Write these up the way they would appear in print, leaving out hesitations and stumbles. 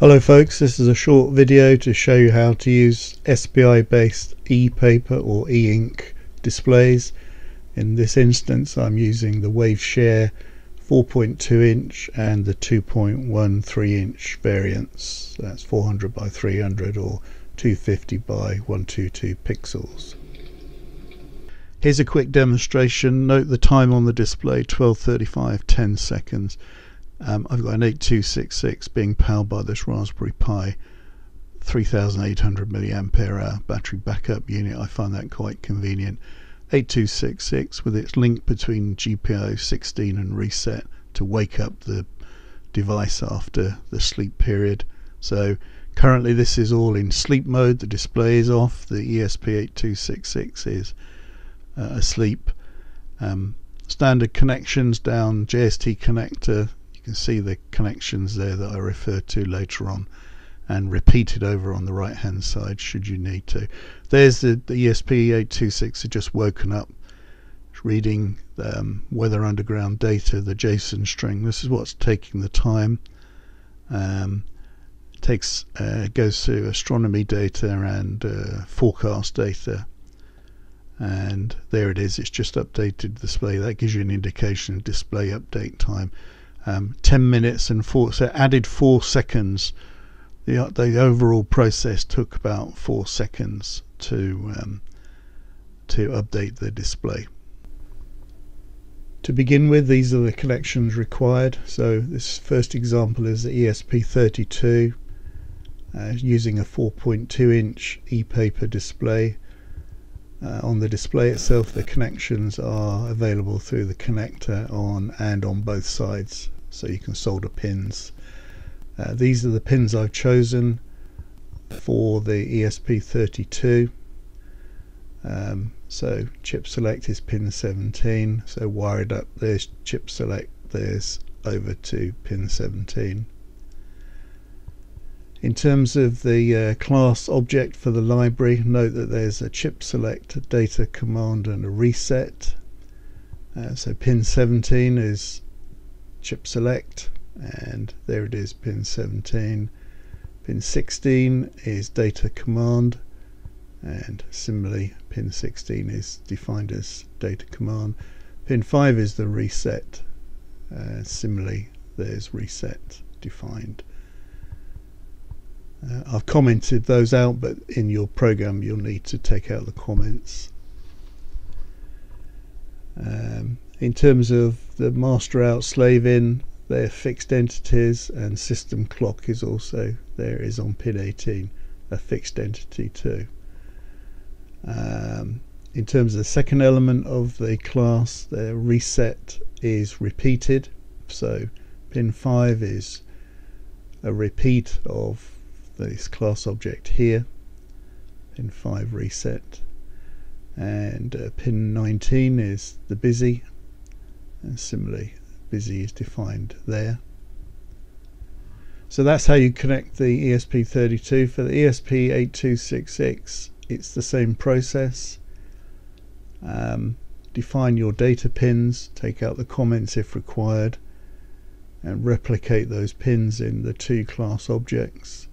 Hello folks, this is a short video to show you how to use SPI based ePaper or e-ink displays. In this instance I'm using the Waveshare 4.2 inch and the 2.13 inch variants. That's 400 by 300 or 250 by 122 pixels. Here's a quick demonstration. Note the time on the display, 12:35, 10 seconds. I've got an 8266 being powered by this Raspberry Pi 3800 mAh battery backup unit. I find that quite convenient. 8266 with its link between GPIO 16 and reset to wake up the device after the sleep period. So currently this is all in sleep mode. The display is off. The ESP8266 is asleep. Standard connections down, JST connector. You can see the connections there that I refer to later on, and repeated over on the right hand side should you need to. There's the ESP8266 had just woken up reading the Weather Underground data, the JSON string. This is what's taking the time. Goes through astronomy data and forecast data, and there it is. It's just updated display. That gives you an indication of display update time. 10 minutes and 4, so added 4 seconds. The overall process took about 4 seconds to update the display. To begin with, these are the connections required. So this first example is the ESP32 using a 4.2 inch ePaper display. On the display itself, the connections are available through the connector on and on both sides, so you can solder pins. These are the pins I've chosen for the ESP32. So chip select is pin 17, so wire it up, there's chip select, there's over to pin 17. In terms of the class object for the library, note that there's a chip select, a data command and a reset. So pin 17 is chip select, and there it is, pin 17. Pin 16 is data command, and similarly pin 16 is defined as data command. Pin 5 is the reset, similarly there's reset defined. I've commented those out, but in your program you'll need to take out the comments. In terms of the master out, slave in, they're fixed entities, and system clock is also there, is on pin 18, a fixed entity too. In terms of the second element of the class, the reset is repeated, so pin 5 is a repeat of this class object here, pin 5 reset, and pin 19 is the busy, and similarly busy is defined there. So that's how you connect the ESP32. For the ESP8266 it's the same process. Define your data pins, take out the comments if required, and replicate those pins in the two class objects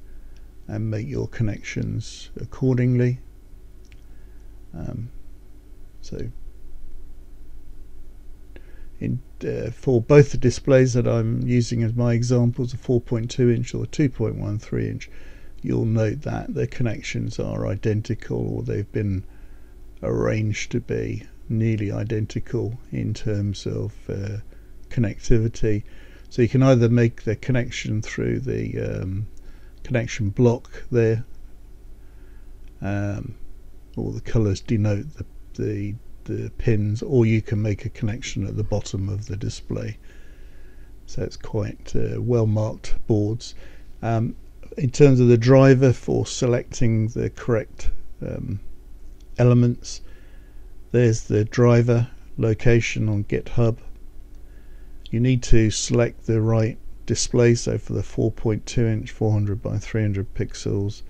and make your connections accordingly. For both the displays that I'm using as my examples, the 4.2 inch or 2.13 inch, you'll note that the connections are identical, or they've been arranged to be nearly identical in terms of connectivity. So you can either make the connection through the connection block there, all the colors denote the pins, or you can make a connection at the bottom of the display. So it's quite well marked boards. In terms of the driver for selecting the correct elements, there's the driver location on GitHub. You need to select the right display, so for the 4.2 inch 400 by 300 pixels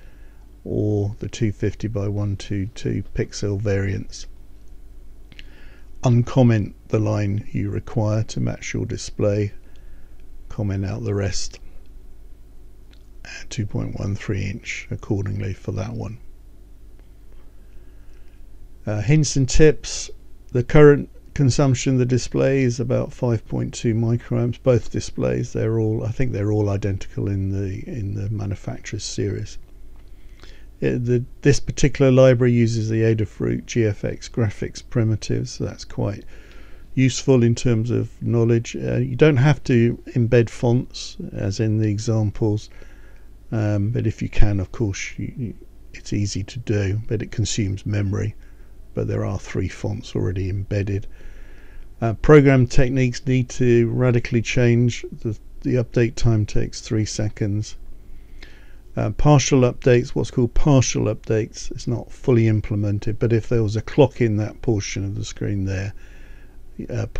or the 250 by 122 pixel variants. Uncomment the line you require to match your display, comment out the rest. and 2.13 inch accordingly for that one. Hints and tips: the current consumption of the display is about 5.2 microamps. Both displays, they're all, I think they're all identical in the manufacturer's series. This particular library uses the Adafruit GFX graphics primitives, so that's quite useful in terms of knowledge. You don't have to embed fonts as in the examples, but if you can, of course, it's easy to do, but it consumes memory. But there are 3 fonts already embedded. Program techniques need to radically change. The update time takes 3 seconds. Partial updates, what's called partial updates, it's not fully implemented, but if there was a clock in that portion of the screen there,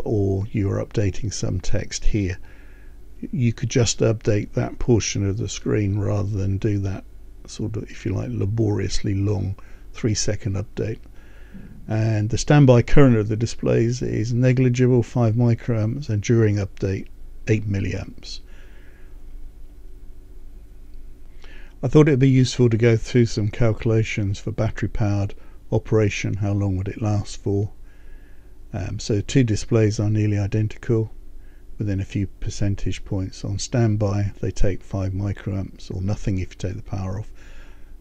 or you were updating some text here, you could just update that portion of the screen rather than do that sort of, if you like, laboriously long 3-second update. And the standby current of the displays is negligible, 5 microamps, and during update 8 milliamps. I thought it would be useful to go through some calculations for battery powered operation. How long would it last for? So 2 displays are nearly identical within a few percentage points. On standby they take 5 microamps or nothing if you take the power off.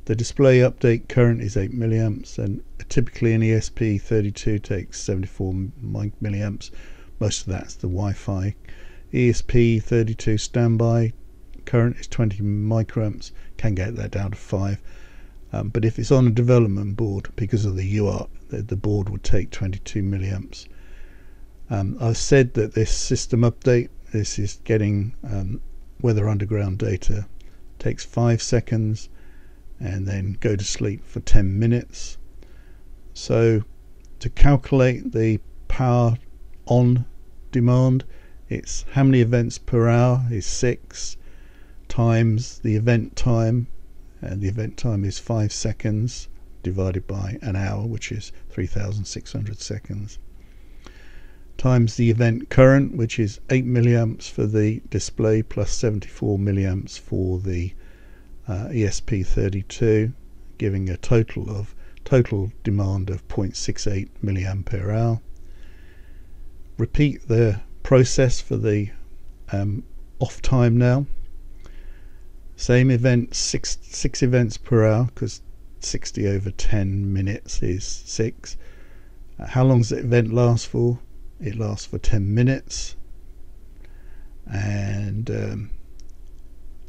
The display update current is 8 milliamps, and typically an ESP32 takes 74 milliamps. Most of that's the Wi-Fi. ESP32 standby current is 20 microamps, can get that down to 5. But if it's on a development board, because of the UART, the board would take 22 milliamps. I've said that this system update, this is getting Weather Underground data, takes 5 seconds. And then go to sleep for 10 minutes. So to calculate the power on demand, it's how many events per hour is 6 times the event time, and the event time is 5 seconds divided by an hour, which is 3600 seconds, times the event current, which is 8 milliamps for the display plus 74 milliamps for the ESP32, giving a total demand of 0.68 milliampere hour. Repeat the process for the off time now. Same event, six events per hour, because 60 over 10 minutes is 6. How long does the event last for? It lasts for 10 minutes, and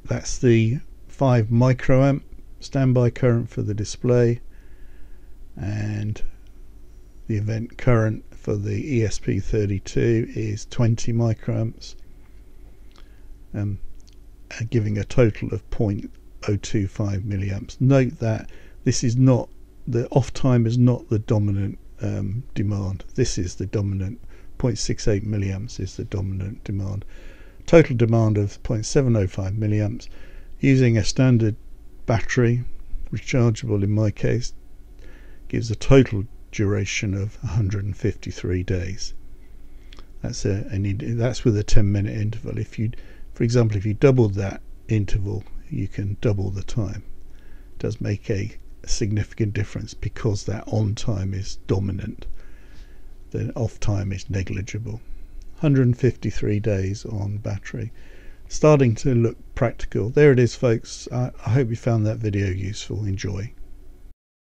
that's the 5 microamp standby current for the display, and the event current for the ESP32 is 20 microamps, giving a total of 0.025 milliamps. Note that this is not, the off time is not the dominant demand. This is the dominant, 0.68 milliamps is the dominant demand. Total demand of 0.705 milliamps. Using a standard battery, rechargeable in my case, gives a total duration of 153 days. That's with a 10-minute interval. If you, for example, if you doubled that interval, you can double the time. It does make a significant difference because that on time is dominant. The off time is negligible. 153 days on battery. Starting to look practical. There it is, folks. I hope you found that video useful. Enjoy.